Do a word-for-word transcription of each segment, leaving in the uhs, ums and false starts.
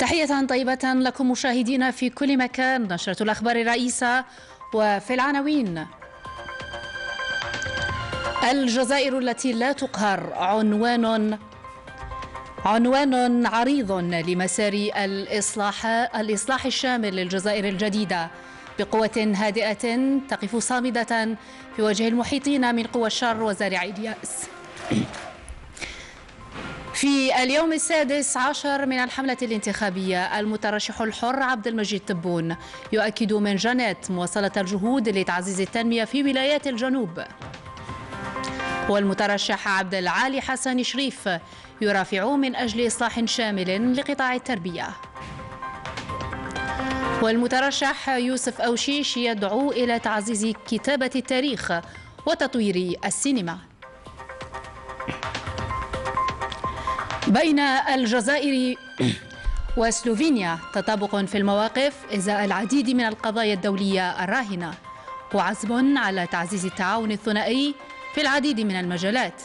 تحية طيبة لكم مشاهدينا في كل مكان. نشرة الأخبار الرئيسة وفي العناوين: الجزائر التي لا تقهر عنوان عنوان عريض لمسار الإصلاح الإصلاح الشامل للجزائر الجديدة، بقوة هادئة تقف صامدة في وجه المحيطين من قوى الشر وزارعي اليأس. في اليوم السادس عشر من الحملة الانتخابية، المترشح الحر عبد المجيد تبون يؤكد من جنات مواصلة الجهود لتعزيز التنمية في ولايات الجنوب. والمترشح عبد العالي حسن شريف يرافع من أجل إصلاح شامل لقطاع التربية. والمترشح يوسف أوشيش يدعو إلى تعزيز كتابة التاريخ وتطوير السينما. بين الجزائر وسلوفينيا تطابق في المواقف إزاء العديد من القضايا الدولية الراهنة، وعزم على تعزيز التعاون الثنائي في العديد من المجالات.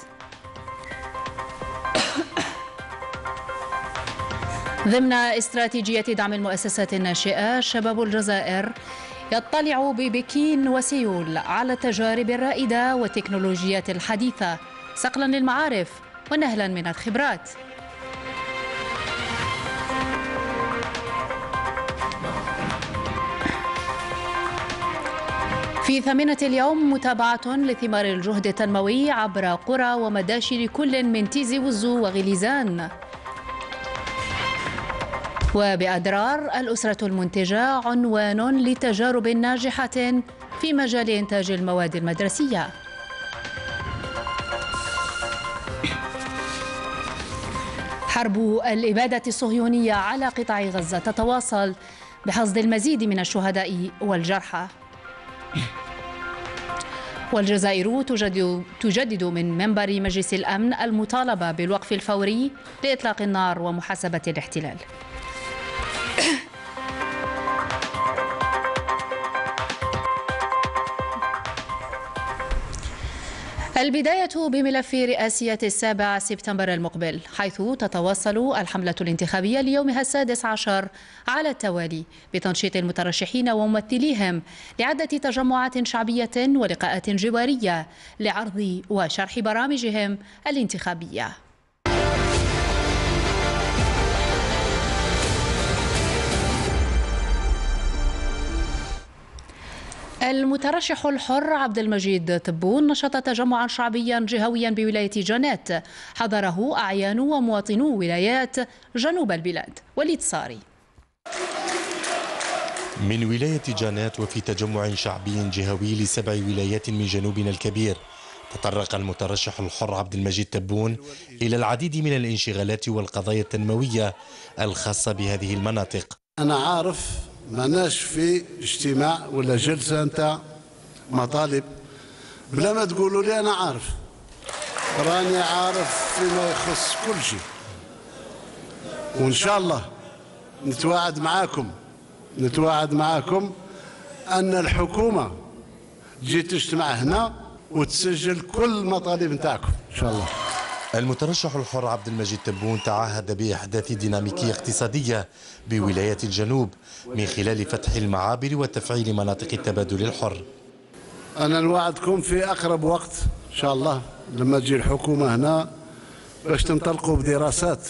ضمن استراتيجية دعم المؤسسات الناشئة، شباب الجزائر يطلع ببكين وسيول على التجارب الرائدة والتكنولوجيات الحديثة، صقلا للمعارف ونهلا من الخبرات. في ثامنة اليوم، متابعة لثمار الجهد التنموي عبر قرى ومداشر كل من تيزي وزو وغليزان. وبأدرار، الأسرة المنتجة عنوان لتجارب ناجحة في مجال إنتاج المواد المدرسية. حرب الإبادة الصهيونية على قطاع غزة تتواصل بحصد المزيد من الشهداء والجرحى. والجزائر تجدد, تجدد من منبر مجلس الأمن المطالبة بالوقف الفوري لإطلاق النار ومحاسبة الاحتلال. البداية بملف رئاسية السابع سبتمبر المقبل، حيث تتواصل الحملة الانتخابية ليومها السادس عشر على التوالي بتنشيط المترشحين وممثليهم لعدة تجمعات شعبية ولقاءات جوارية لعرض وشرح برامجهم الانتخابية. المترشح الحر عبد المجيد تبون نشط تجمعا شعبيا جهويا بولاية جنات حضره أعيان ومواطنو ولايات جنوب البلاد. وليد صاري من ولاية جنات. وفي تجمع شعبي جهوي لسبع ولايات من جنوبنا الكبير، تطرق المترشح الحر عبد المجيد تبون إلى العديد من الانشغالات والقضايا التنموية الخاصة بهذه المناطق. أنا عارف ماناش في اجتماع ولا جلسه نتاع مطالب بلا ما تقولوا لي انا عارف، راني عارف فيما يخص كل شيء، وان شاء الله نتواعد معاكم نتواعد معاكم ان الحكومه تجي تجتمع هنا وتسجل كل المطالب نتاعكم ان شاء الله. المترشح الحر عبد المجيد تبون تعهد بإحداث ديناميكية اقتصادية بولايات الجنوب من خلال فتح المعابر وتفعيل مناطق التبادل الحر. أنا نوعدكم في أقرب وقت إن شاء الله لما تجي الحكومة هنا باش تنطلقوا بدراسات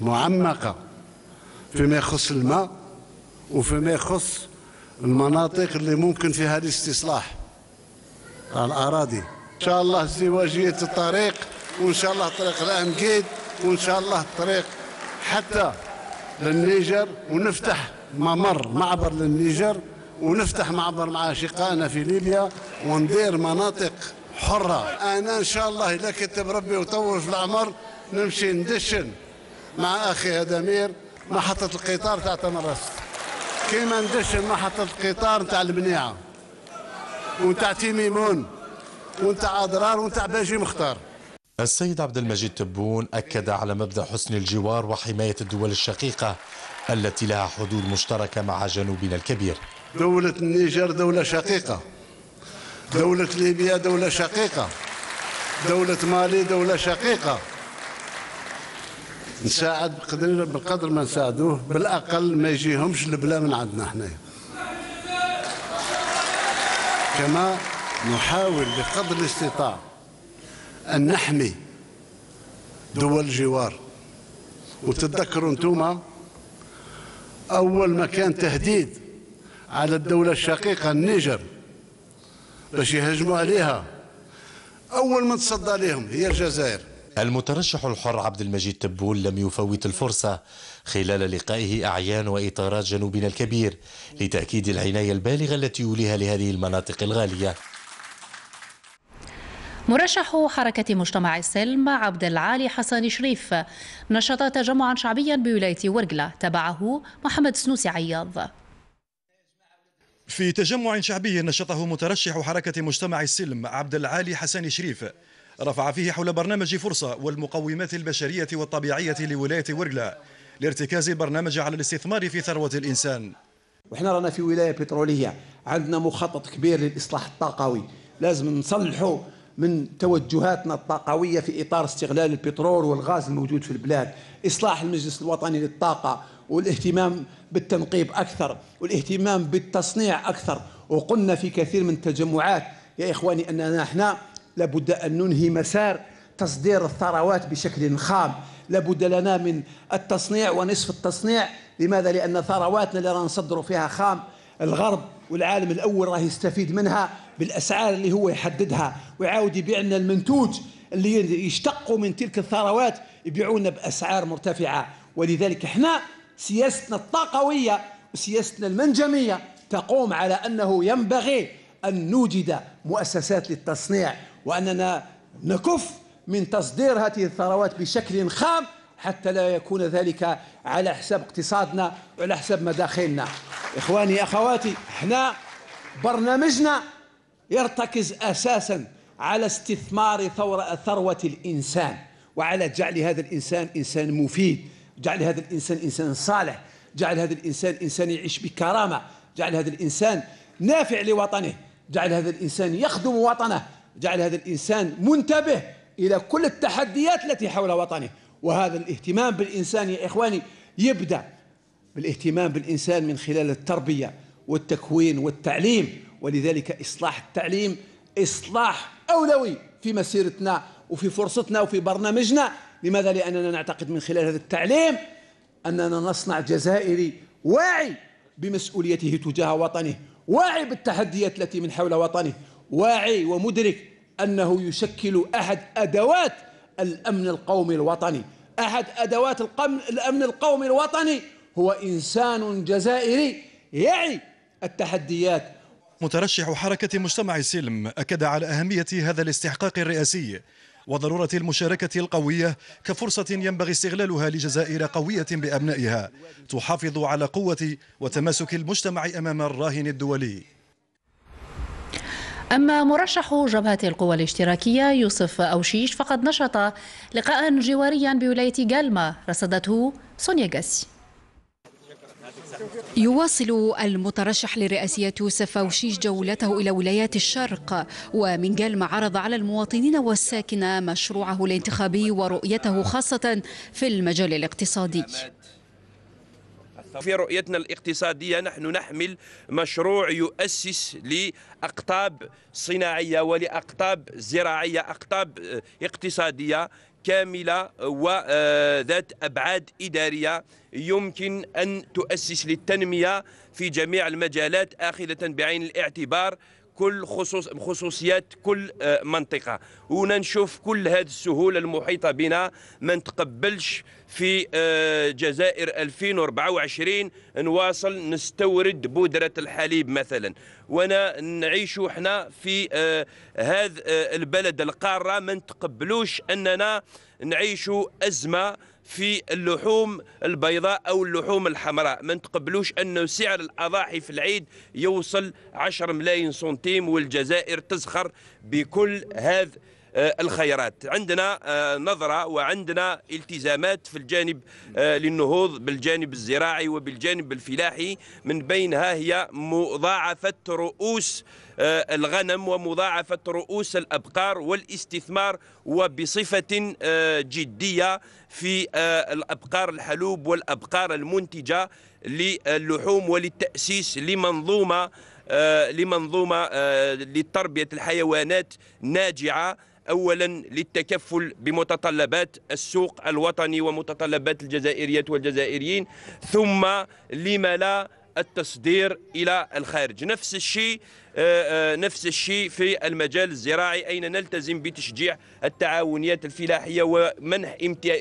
معمقة فيما يخص الماء وفيما يخص المناطق اللي ممكن فيها الاستصلاح على الأراضي. إن شاء الله ازدواجية الطريق، وإن شاء الله طريق الأنقيد، وإن شاء الله الطريق حتى للنيجر، ونفتح ممر معبر للنيجر، ونفتح معبر مع أشقائنا في ليبيا، وندير مناطق حرة. أنا إن شاء الله إذا كتب ربي وطول في العمر نمشي ندشن مع أخي هدامير محطة القطار تاع تمرس، كيما ندشن محطة القطار تاع المنيعة وتاع تيميمون وتاع أضرار وتاع باجي مختار. السيد عبد المجيد تبون أكد على مبدأ حسن الجوار وحماية الدول الشقيقة التي لها حدود مشتركة مع جنوبنا الكبير. دولة النيجر دولة شقيقة، دولة ليبيا دولة شقيقة، دولة مالي دولة شقيقة، نساعد بقدر بالقدر ما نساعدوه، بالاقل ما يجيهمش البلا من عندنا حنايا. كما نحاول بقدر الاستطاع ان نحمي دول الجوار. وتتذكروا انتم اول ما كان تهديد على الدوله الشقيقه النيجر باش يهجموا عليها، اول من تصدى لهم هي الجزائر. المترشح الحر عبد المجيد تبون لم يفوت الفرصة خلال لقائه أعيان وإطارات جنوبنا الكبير لتأكيد العناية البالغة التي يوليها لهذه المناطق الغالية. مرشح حركة مجتمع السلم عبد العالي حسن شريف نشط تجمعا شعبيا بولاية ورقلة، تبعه محمد سنوسي عياض. في تجمع شعبي نشطه مترشح حركة مجتمع السلم عبد العالي حسن شريف رفع فيه حول برنامج فرصة والمقومات البشرية والطبيعية لولاية ورقلة لارتكاز البرنامج على الاستثمار في ثروة الإنسان. وإحنا رانا في ولاية بترولية، عندنا مخطط كبير للإصلاح الطاقوي، لازم نصلحوا من توجهاتنا الطاقوية في إطار استغلال البترول والغاز الموجود في البلاد، إصلاح المجلس الوطني للطاقة والاهتمام بالتنقيب أكثر والاهتمام بالتصنيع أكثر. وقلنا في كثير من التجمعات يا إخواني أننا إحنا لابد أن ننهي مسار تصدير الثروات بشكل خام، لابد لنا من التصنيع ونصف التصنيع. لماذا؟ لأن ثرواتنا اللي رانا نصدروا فيها خام، الغرب والعالم الأول راه يستفيد منها بالأسعار اللي هو يحددها، ويعاود يبيع لنا المنتوج اللي يشتقوا من تلك الثروات يبيعونا بأسعار مرتفعة. ولذلك احنا سياستنا الطاقوية وسياستنا المنجمية تقوم على أنه ينبغي أن نوجد مؤسسات للتصنيع، وأننا نكف من تصدير هذه الثروات بشكل خام حتى لا يكون ذلك على حساب اقتصادنا وعلى حساب مداخلنا. إخواني أخواتي، احنا برنامجنا يرتكز أساسا على استثمار ثروة الإنسان، وعلى جعل هذا الإنسان إنسان مفيد، جعل هذا الإنسان إنسان صالح، جعل هذا الإنسان إنسان يعيش بكرامة، جعل هذا الإنسان نافع لوطنه، جعل هذا الإنسان يخدم وطنه، جعل هذا الإنسان منتبه إلى كل التحديات التي حول وطنه. وهذا الاهتمام بالإنسان يا إخواني يبدأ بالاهتمام بالإنسان من خلال التربية والتكوين والتعليم. ولذلك إصلاح التعليم إصلاح أولوي في مسيرتنا وفي فرصتنا وفي برنامجنا. لماذا؟ لأننا نعتقد من خلال هذا التعليم أننا نصنع جزائري واعي بمسؤوليته تجاه وطنه، واعي بالتحديات التي من حول وطنه، واعي ومدرك أنه يشكل أحد أدوات الأمن القومي الوطني. أحد أدوات الأمن القومي الوطني هو إنسان جزائري يعي التحديات. مترشح حركة مجتمع السلم أكد على أهمية هذا الاستحقاق الرئاسي وضرورة المشاركة القوية كفرصة ينبغي استغلالها لجزائر قوية بأبنائها تحافظ على قوة وتماسك المجتمع أمام الراهن الدولي. أما مرشح جبهة القوى الاشتراكية يوسف أوشيش فقد نشط لقاء جواريا بولاية جالما رصدته سونيا جاسي. يواصل المترشح للرئاسية يوسف أوشيش جولته إلى ولايات الشرق، ومن جالما عرض على المواطنين والساكنة مشروعه الانتخابي ورؤيته خاصة في المجال الاقتصادي. في رؤيتنا الاقتصادية نحن نحمل مشروع يؤسس لأقطاب صناعية ولأقطاب زراعية، أقطاب اقتصادية كاملة وذات أبعاد إدارية يمكن أن تؤسس للتنمية في جميع المجالات، آخذة بعين الاعتبار كل خصوص خصوصيات كل منطقة. وننشوف كل هذه السهولة المحيطة بنا، ما نتقبلش في جزائر ألفين وأربعة وعشرين نواصل نستورد بودرة الحليب مثلا، وانا نعيشوا احنا في هذا البلد القارة. ما نتقبلوش اننا نعيشوا أزمة في اللحوم البيضاء أو اللحوم الحمراء، ما نتقبلوش أنه سعر الأضاحي في العيد يوصل عشرة ملايين سنتيم والجزائر تزخر بكل هذا الخيرات. عندنا نظرة وعندنا التزامات في الجانب للنهوض بالجانب الزراعي وبالجانب الفلاحي، من بينها هي مضاعفة رؤوس الغنم ومضاعفة رؤوس الأبقار والاستثمار وبصفة جدية في الأبقار الحلوب والأبقار المنتجة للحوم وللتأسيس لمنظومة لمنظومة لتربية الحيوانات ناجعة، أولا للتكفل بمتطلبات السوق الوطني ومتطلبات الجزائريات والجزائريين، ثم لما لا التصدير إلى الخارج. نفس الشيء نفس الشيء في المجال الزراعي، أين نلتزم بتشجيع التعاونيات الفلاحية ومنح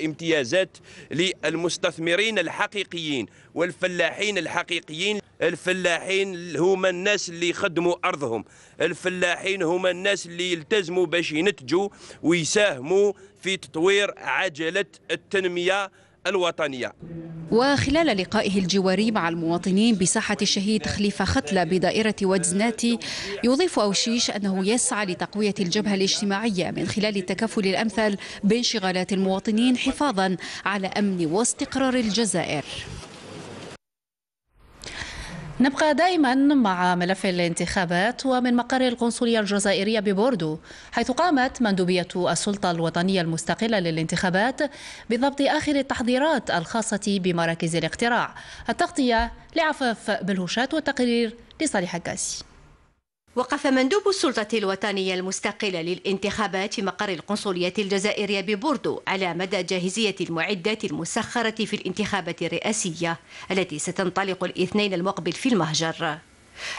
امتيازات للمستثمرين الحقيقيين والفلاحين الحقيقيين. الفلاحين هما الناس اللي يخدموا أرضهم، الفلاحين هما الناس اللي يلتزموا باش ينتجوا ويساهموا في تطوير عجلة التنمية الوطنية. وخلال لقائه الجواري مع المواطنين بساحة الشهيد خليفة ختلة بدائرة وجزناتي، يضيف أوشيش أنه يسعى لتقوية الجبهة الاجتماعية من خلال التكافل الأمثل بين شغالات المواطنين حفاظا على أمن واستقرار الجزائر. نبقى دائما مع ملف الانتخابات ومن مقر القنصلية الجزائرية ببوردو، حيث قامت مندوبية السلطة الوطنية المستقلة للانتخابات بضبط آخر التحضيرات الخاصة بمراكز الاقتراع. التغطية لعفاف بلهوشات والتقرير لصالح الكاسي. وقف مندوب السلطة الوطنية المستقلة للانتخابات في مقر القنصلية الجزائرية ببوردو على مدى جاهزية المعدات المسخرة في الانتخابات الرئاسية التي ستنطلق الاثنين المقبل في المهجر،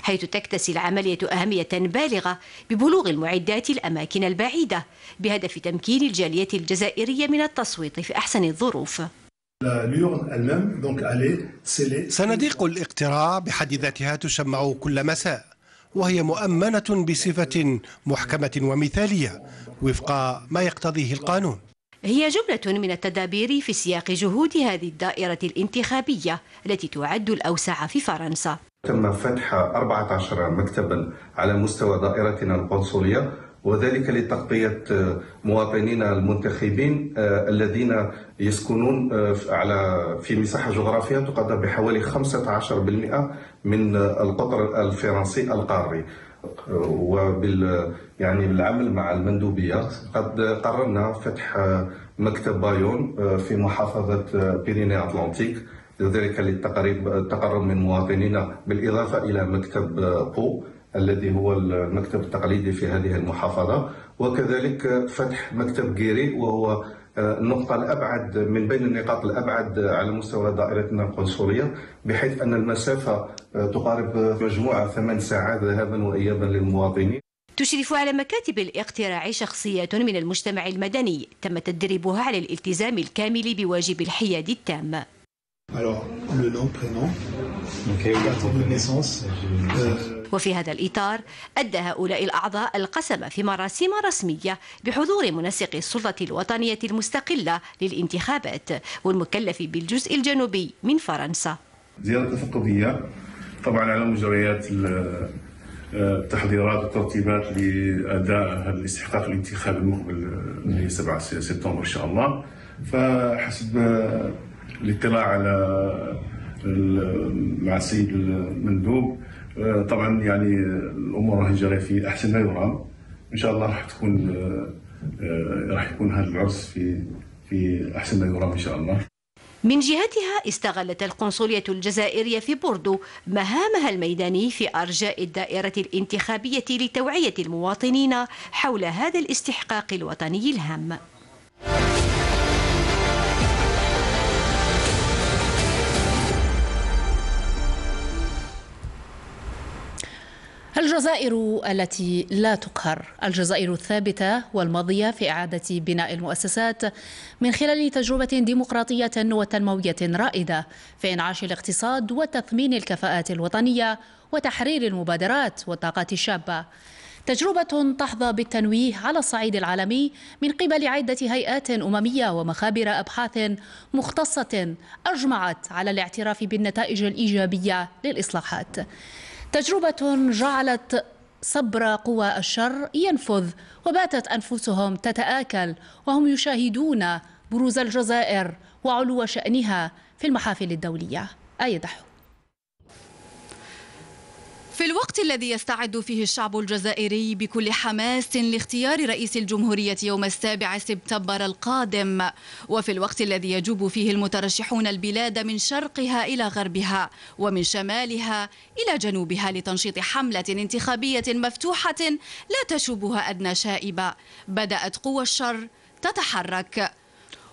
حيث تكتسي العملية أهمية بالغة ببلوغ المعدات الأماكن البعيدة بهدف تمكين الجالية الجزائرية من التصويت في أحسن الظروف. صناديق الاقتراع بحد ذاتها تشمع كل مساء، وهي مؤمنة بصفة محكمة ومثالية وفق ما يقتضيه القانون. هي جملة من التدابير في سياق جهود هذه الدائرة الانتخابية التي تعد الأوسع في فرنسا. تم فتح أربعة عشر مكتبا على مستوى دائرتنا القنصلية، وذلك لتغطية مواطنينا المنتخبين الذين يسكنون على في مساحة جغرافية تقدر بحوالي خمسة عشر بالمئة من القطر الفرنسي القاري. وبال يعني بالعمل مع المندوبية قد قررنا فتح مكتب بايون في محافظة بيريني أطلنطيك، ذلك للتقرب من مواطنينا، بالإضافة إلى مكتب بو الذي هو المكتب التقليدي في هذه المحافظة، وكذلك فتح مكتب جيري وهو النقطة الأبعد من بين النقاط الأبعد على مستوى دائرتنا القنصلية، بحيث أن المسافة تقارب مجموعة ثمان ساعات ذهابا وإيابا للمواطنين. تشرف على مكاتب الاقتراع شخصيات من المجتمع المدني تم تدريبها على الالتزام الكامل بواجب الحياد التام. وفي هذا الإطار أدى هؤلاء الأعضاء القسم في مراسم رسمية بحضور منسق السلطة الوطنية المستقلة للانتخابات والمكلف بالجزء الجنوبي من فرنسا. زيارة تفقدية طبعا على مجريات التحضيرات والترتيبات لأداء هذا الاستحقاق الانتخابي المقبل سبعة سبتمبر إن شاء الله. فحسب الاطلاع على مع السيد المندوب طبعا يعني الامور راهي جاريه في احسن ما يرام، ان شاء الله راح تكون راح يكون هذا العرس في في احسن ما يرام ان شاء الله. من جهتها استغلت القنصلية الجزائرية في بوردو مهامها الميداني في ارجاء الدائرة الانتخابية لتوعية المواطنين حول هذا الاستحقاق الوطني الهام. الجزائر التي لا تقهر، الجزائر الثابتة والماضية في إعادة بناء المؤسسات من خلال تجربة ديمقراطية وتنموية رائدة في إنعاش الاقتصاد وتثمين الكفاءات الوطنية وتحرير المبادرات والطاقات الشابة. تجربة تحظى بالتنويه على الصعيد العالمي من قبل عدة هيئات أممية ومخابر أبحاث مختصة أجمعت على الاعتراف بالنتائج الإيجابية للإصلاحات. تجربة جعلت صبر قوى الشر ينفذ، وباتت أنفسهم تتآكل وهم يشاهدون بروز الجزائر وعلو شأنها في المحافل الدولية. آية دحو. في الوقت الذي يستعد فيه الشعب الجزائري بكل حماس لاختيار رئيس الجمهورية يوم السابع سبتمبر القادم، وفي الوقت الذي يجوب فيه المترشحون البلاد من شرقها إلى غربها ومن شمالها إلى جنوبها لتنشيط حملة انتخابية مفتوحة لا تشوبها أدنى شائبة، بدأت قوى الشر تتحرك.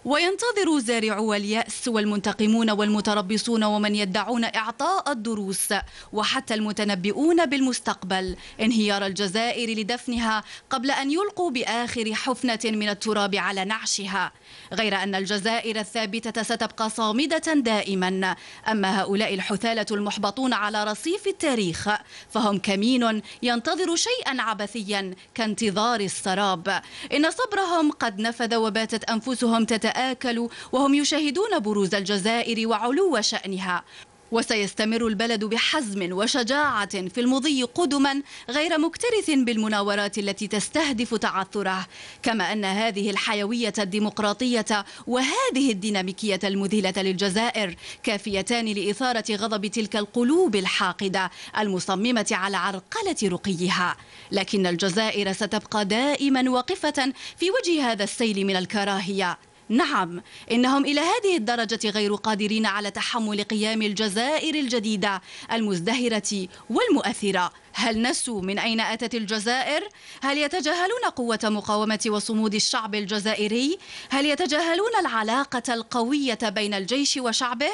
وينتظر زارعو اليأس والمنتقمون والمتربصون ومن يدعون إعطاء الدروس وحتى المتنبئون بالمستقبل انهيار الجزائر لدفنها قبل أن يلقوا بآخر حفنة من التراب على نعشها، غير أن الجزائر الثابتة ستبقى صامدة دائما. أما هؤلاء الحثالة المحبطون على رصيف التاريخ فهم كمين ينتظر شيئا عبثيا كانتظار السراب. إن صبرهم قد نفذ وباتت أنفسهم تتأكد آكلوا وهم يشاهدون بروز الجزائر وعلو شأنها، وسيستمر البلد بحزم وشجاعة في المضي قدما غير مكترث بالمناورات التي تستهدف تعثره، كما أن هذه الحيوية الديمقراطية وهذه الديناميكية المذهلة للجزائر كافيتان لإثارة غضب تلك القلوب الحاقدة المصممة على عرقلة رقيها. لكن الجزائر ستبقى دائما واقفة في وجه هذا السيل من الكراهية. نعم، إنهم إلى هذه الدرجة غير قادرين على تحمل قيام الجزائر الجديدة المزدهرة والمؤثرة. هل نسوا من أين أتت الجزائر؟ هل يتجاهلون قوة مقاومة وصمود الشعب الجزائري؟ هل يتجاهلون العلاقة القوية بين الجيش وشعبه؟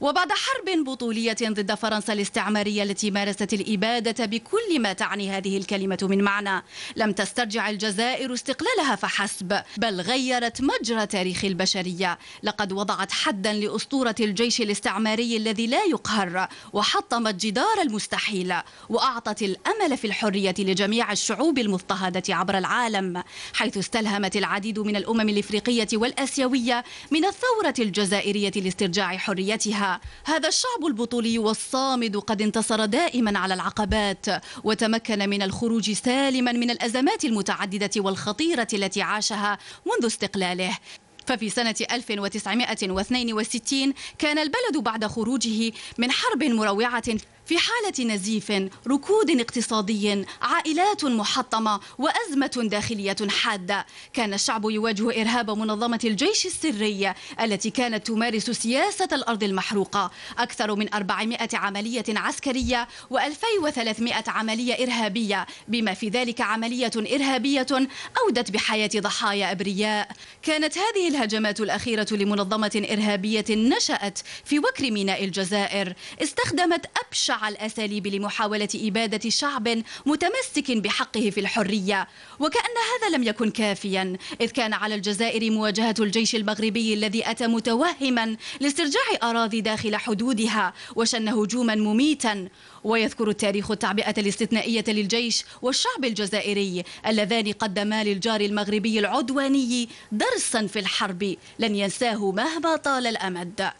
وبعد حرب بطولية ضد فرنسا الاستعمارية التي مارست الإبادة بكل ما تعني هذه الكلمة من معنى، لم تسترجع الجزائر استقلالها فحسب، بل غيرت مجرى تاريخ البشرية. لقد وضعت حدا لأسطورة الجيش الاستعماري الذي لا يقهر، وحطمت جدار المستحيل، وأعطت الأمل في الحرية لجميع الشعوب المضطهدة عبر العالم، حيث استلهمت العديد من الأمم الإفريقية والآسيوية من الثورة الجزائرية لاسترجاع حريتها. هذا الشعب البطولي والصامد قد انتصر دائما على العقبات وتمكن من الخروج سالما من الأزمات المتعددة والخطيرة التي عاشها منذ استقلاله. ففي سنة ألف وتسعمائة واثنين وستين كان البلد بعد خروجه من حرب مروعة في حالة نزيف، ركود اقتصادي، عائلات محطمة، وأزمة داخلية حادة. كان الشعب يواجه إرهاب منظمة الجيش السري التي كانت تمارس سياسة الأرض المحروقة، أكثر من أربعمائة عملية عسكرية وألفين وثلاثمائة عملية إرهابية، بما في ذلك عملية إرهابية أودت بحياة ضحايا أبرياء. كانت هذه الهجمات الأخيرة لمنظمة إرهابية نشأت في وكر ميناء الجزائر، استخدمت أبشع الأساليب لمحاولة إبادة شعب متمسك بحقه في الحرية، وكأن هذا لم يكن كافيا، إذ كان على الجزائر مواجهة الجيش المغربي الذي أتى متوهما لاسترجاع أراضي داخل حدودها وشن هجوما مميتا. ويذكر التاريخ التعبئة الاستثنائية للجيش والشعب الجزائري اللذان قدما للجار المغربي العدواني درسا في الحرب لن ينساه مهما طال الأمد.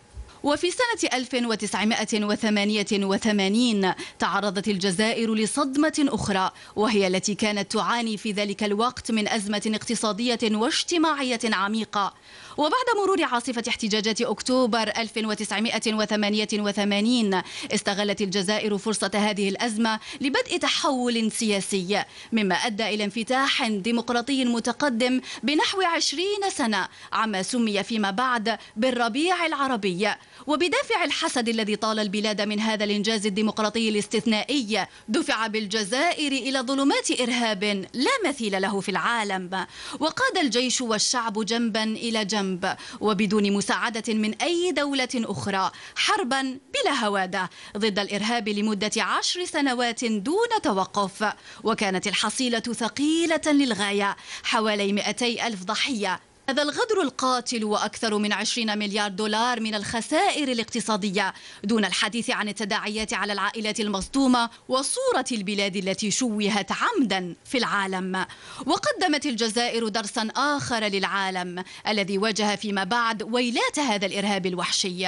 وفي سنة ألف وتسعمائة وثمانية وثمانين تعرضت الجزائر لصدمة أخرى، وهي التي كانت تعاني في ذلك الوقت من أزمة اقتصادية واجتماعية عميقة. وبعد مرور عاصفة احتجاجات أكتوبر ألف وتسعمائة وثمانية وثمانين استغلت الجزائر فرصة هذه الأزمة لبدء تحول سياسي، مما أدى إلى انفتاح ديمقراطي متقدم بنحو عشرين سنة عما سمي فيما بعد بالربيع العربي. وبدافع الحسد الذي طال البلاد من هذا الإنجاز الديمقراطي الاستثنائي دفع بالجزائر إلى ظلمات إرهاب لا مثيل له في العالم، وقاد الجيش والشعب جنبا إلى جنب وبدون مساعدة من أي دولة أخرى حربا بلا هوادة ضد الإرهاب لمدة عشر سنوات دون توقف، وكانت الحصيلة ثقيلة للغاية، حوالي مئتي ألف ضحية هذا الغدر القاتل وأكثر من عشرين مليار دولار من الخسائر الاقتصادية، دون الحديث عن التداعيات على العائلات المصدومة وصورة البلاد التي شوهت عمدا في العالم. وقدمت الجزائر درسا آخر للعالم الذي واجه فيما بعد ويلات هذا الإرهاب الوحشي.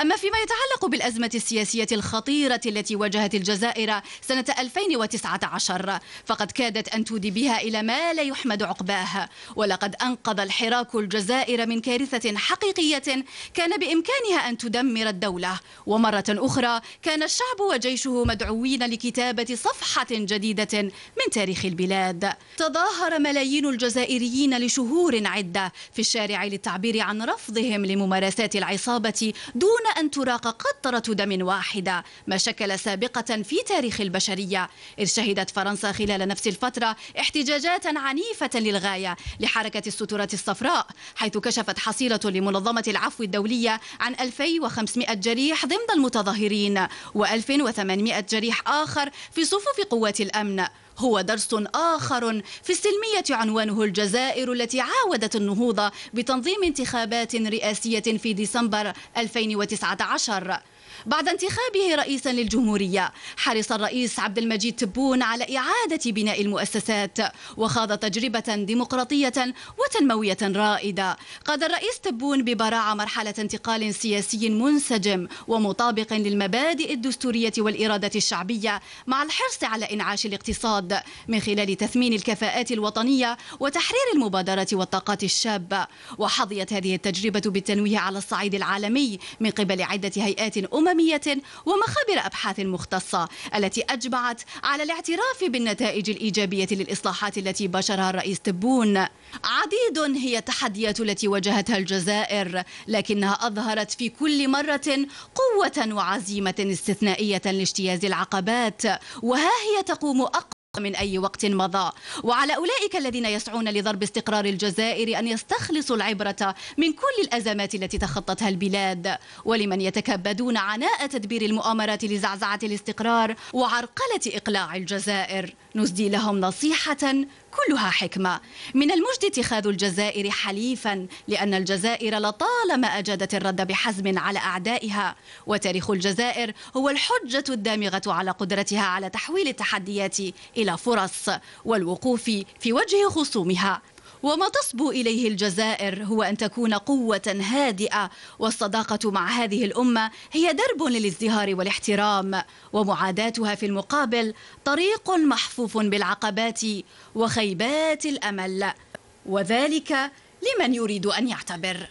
أما فيما يتعلق بالأزمة السياسية الخطيرة التي واجهت الجزائر سنة ألفين وتسعة عشر، فقد كادت أن تودي بها إلى ما لا يحمد عقباه، ولقد أنقذ الحراك الجزائر من كارثة حقيقية كان بإمكانها أن تدمر الدولة. ومرة أخرى كان الشعب وجيشه مدعوين لكتابة صفحة جديدة من تاريخ البلاد. تظاهر ملايين الجزائريين لشهور عدة في الشارع للتعبير عن رفضهم لممارسات العصابة دون أن تراق قطرة دم واحدة، ما شكل سابقة في تاريخ البشرية. إذ شهدت فرنسا خلال نفس الفترة احتجاجات عنيفة للغاية لحركة السترة الصفراء، حيث كشفت حصيلة لمنظمة العفو الدولية عن ألفين وخمسمائة جريح ضمن المتظاهرين وألف وثمانمائة جريح آخر في صفوف قوات الأمن. هو درس آخر في السلمية عنوانه الجزائر التي عاودت النهوض بتنظيم انتخابات رئاسية في ديسمبر ألفين وتسعة عشر. بعد انتخابه رئيسا للجمهورية، حرص الرئيس عبد المجيد تبون على إعادة بناء المؤسسات، وخاض تجربة ديمقراطية وتنموية رائدة. قاد الرئيس تبون ببراعة مرحلة انتقال سياسي منسجم ومطابق للمبادئ الدستورية والإرادة الشعبية، مع الحرص على إنعاش الاقتصاد من خلال تثمين الكفاءات الوطنية وتحرير المبادرات والطاقات الشابة. وحظيت هذه التجربة بالتنويه على الصعيد العالمي من قبل عدة هيئات أممية ومخابر أبحاث مختصة التي أجمعت على الاعتراف بالنتائج الإيجابية للإصلاحات التي باشرها الرئيس تبون. عديد هي التحديات التي واجهتها الجزائر، لكنها أظهرت في كل مرة قوة وعزيمة استثنائية لاجتياز العقبات، وها هي تقوم أقوى من أي وقت مضى. وعلى أولئك الذين يسعون لضرب استقرار الجزائر أن يستخلصوا العبرة من كل الأزمات التي تخطتها البلاد، ولمن يتكبدون عناء تدبير المؤامرات لزعزعة الاستقرار وعرقلة إقلاع الجزائر، نسدي لهم نصيحة كلها حكمة. من المجد اتخاذ الجزائر حليفا، لأن الجزائر لطالما أجادت الرد بحزم على أعدائها، وتاريخ الجزائر هو الحجة الدامغة على قدرتها على تحويل التحديات إلى فرص والوقوف في وجه خصومها. وما تصبو إليه الجزائر هو أن تكون قوة هادئة، والصداقة مع هذه الأمة هي درب للازدهار والاحترام، ومعاداتها في المقابل طريق محفوف بالعقبات وخيبات الأمل، وذلك لمن يريد أن يعتبر.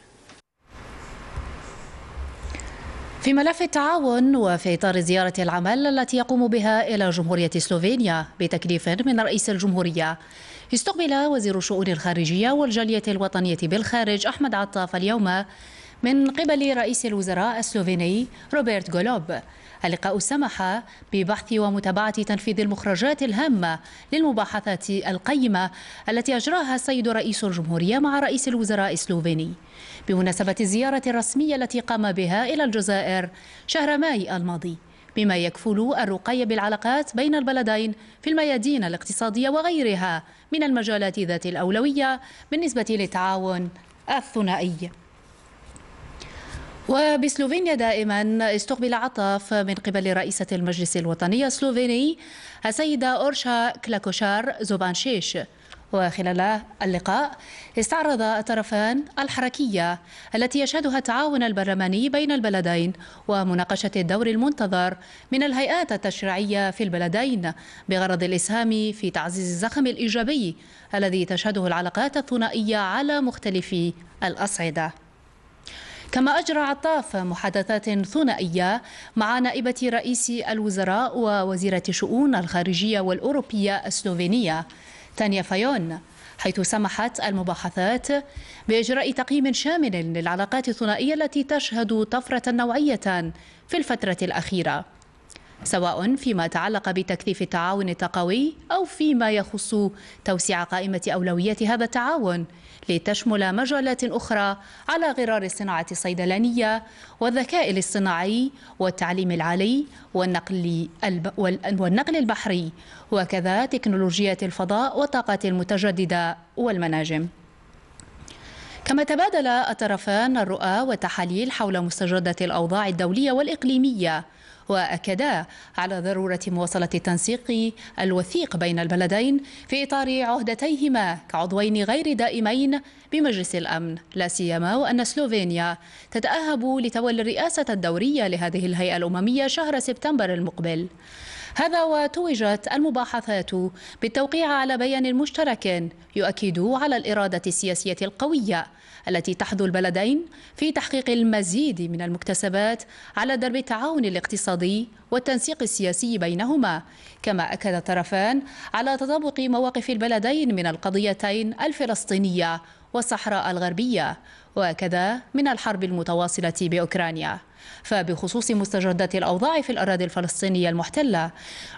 في ملف التعاون، وفي إطار زيارة العمل التي يقوم بها إلى جمهورية سلوفينيا بتكليف من رئيس الجمهورية، استقبل وزير الشؤون الخارجية والجالية الوطنية بالخارج أحمد عطاف اليوم من قبل رئيس الوزراء السلوفيني روبرت غولوب. اللقاء سمح ببحث ومتابعة تنفيذ المخرجات الهامة للمباحثات القيمة التي أجراها السيد رئيس الجمهورية مع رئيس الوزراء السلوفيني بمناسبة الزيارة الرسمية التي قام بها إلى الجزائر شهر ماي الماضي، بما يكفل الرقي بالعلاقات بين البلدين في الميادين الاقتصادية وغيرها من المجالات ذات الأولوية بالنسبة للتعاون الثنائي. وبسلوفينيا دائما، استقبل عطاف من قبل رئيسة المجلس الوطني السلوفيني السيدة أورشا كلاكوشار زوبانشيك. وخلال اللقاء استعرض الطرفان الحركية التي يشهدها التعاون البرلماني بين البلدين، ومناقشة الدور المنتظر من الهيئات التشريعية في البلدين بغرض الإسهام في تعزيز الزخم الإيجابي الذي تشهده العلاقات الثنائية على مختلف الأصعدة. كما أجرى عطاف محادثات ثنائية مع نائبة رئيس الوزراء ووزيرة الشؤون الخارجية والأوروبية السلوفينية تانيا فيون، حيث سمحت المباحثات بإجراء تقييم شامل للعلاقات الثنائية التي تشهد طفرة نوعية في الفترة الأخيرة، سواء فيما تعلق بتكثيف التعاون التقوي أو فيما يخص توسيع قائمة أولويات هذا التعاون لتشمل مجالات أخرى على غرار الصناعة الصيدلانية والذكاء الاصطناعي والتعليم العالي والنقل والنقل البحري، وكذا تكنولوجيات الفضاء والطاقات المتجددة والمناجم. كما تبادل الطرفان الرؤى والتحاليل حول مستجدة الأوضاع الدولية والإقليمية، وأكدا على ضرورة مواصلة التنسيق الوثيق بين البلدين في إطار عهدتيهما كعضوين غير دائمين بمجلس الأمن، لا سيما وأن سلوفينيا تتأهب لتولي الرئاسة الدورية لهذه الهيئة الأممية شهر سبتمبر المقبل. هذا وتوجت المباحثات بالتوقيع على بيان مشترك يؤكد على الإرادة السياسية القوية التي تحظو البلدين في تحقيق المزيد من المكتسبات على درب التعاون الاقتصادي والتنسيق السياسي بينهما، كما أكد الطرفان على تطابق مواقف البلدين من القضيتين الفلسطينية والصحراء الغربية وكذا من الحرب المتواصلة بأوكرانيا. فبخصوص مستجدات الأوضاع في الأراضي الفلسطينية المحتلة،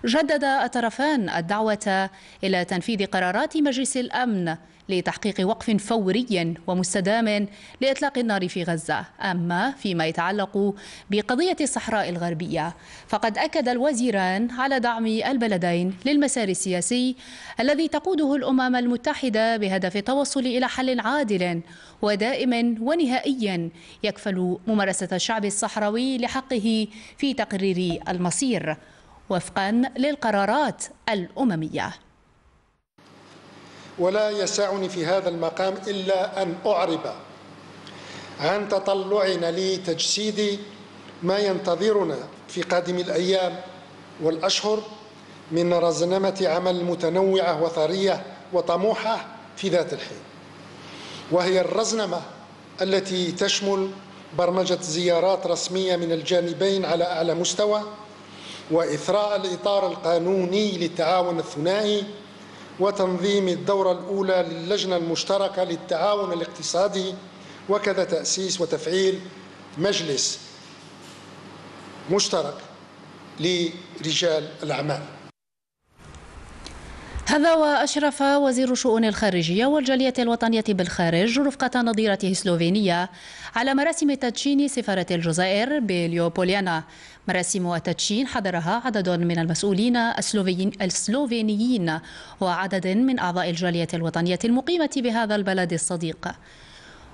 جدد الطرفان الدعوة إلى تنفيذ قرارات مجلس الأمن لتحقيق وقف فوري ومستدام لإطلاق النار في غزة. أما فيما يتعلق بقضية الصحراء الغربية، فقد أكد الوزيران على دعم البلدين للمسار السياسي الذي تقوده الأمم المتحدة بهدف التوصل إلى حل عادل ودائم ونهائي يكفل ممارسة الشعب الصحراوي لحقه في تقرير المصير وفقا للقرارات الأممية. ولا يسعني في هذا المقام إلا أن أعرب عن تطلعنا لتجسيد ما ينتظرنا في قادم الأيام والأشهر من رزنمة عمل متنوعة وثرية وطموحة في ذات الحين، وهي الرزنمة التي تشمل برمجة زيارات رسمية من الجانبين على أعلى مستوى، وإثراء الإطار القانوني للتعاون الثنائي، وتنظيم الدورة الأولى للجنة المشتركة للتعاون الاقتصادي، وكذا تأسيس وتفعيل مجلس مشترك لرجال الأعمال. هذا وأشرف وزير شؤون الخارجية والجالية الوطنية بالخارج رفقة نظيرته سلوفينيا على مراسم تدشين سفارة الجزائر بليوبوليانا. مراسم التدشين حضرها عدد من المسؤولين السلوفينيين وعدد من أعضاء الجالية الوطنية المقيمة بهذا البلد الصديق.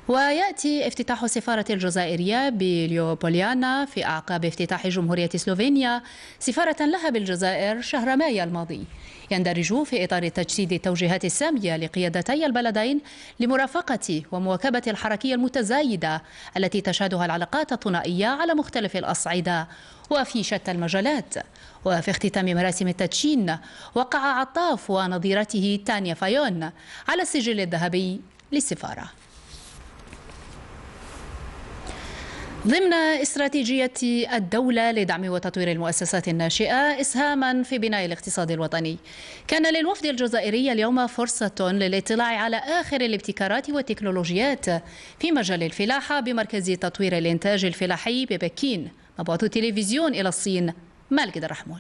ويأتي افتتاح سفارة الجزائرية بليوبوليانا في أعقاب افتتاح جمهورية سلوفينيا سفارة لها بالجزائر شهر مايو الماضي، يندرج في إطار تجسيد التوجيهات السامية لقيادتي البلدين لمرافقة ومواكبة الحركية المتزايدة التي تشهدها العلاقات الثنائية على مختلف الأصعدة وفي شتى المجالات. وفي اختتام مراسم التدشين وقع عطاف ونظيرته تانيا فيون على السجل الذهبي للسفارة. ضمن استراتيجية الدولة لدعم وتطوير المؤسسات الناشئة إسهاما في بناء الاقتصاد الوطني، كان للوفد الجزائري اليوم فرصة للاطلاع على آخر الابتكارات والتكنولوجيات في مجال الفلاحة بمركز تطوير الإنتاج الفلاحي ببكين. مبعوث تلفزيون إلى الصين مالك الرحمن.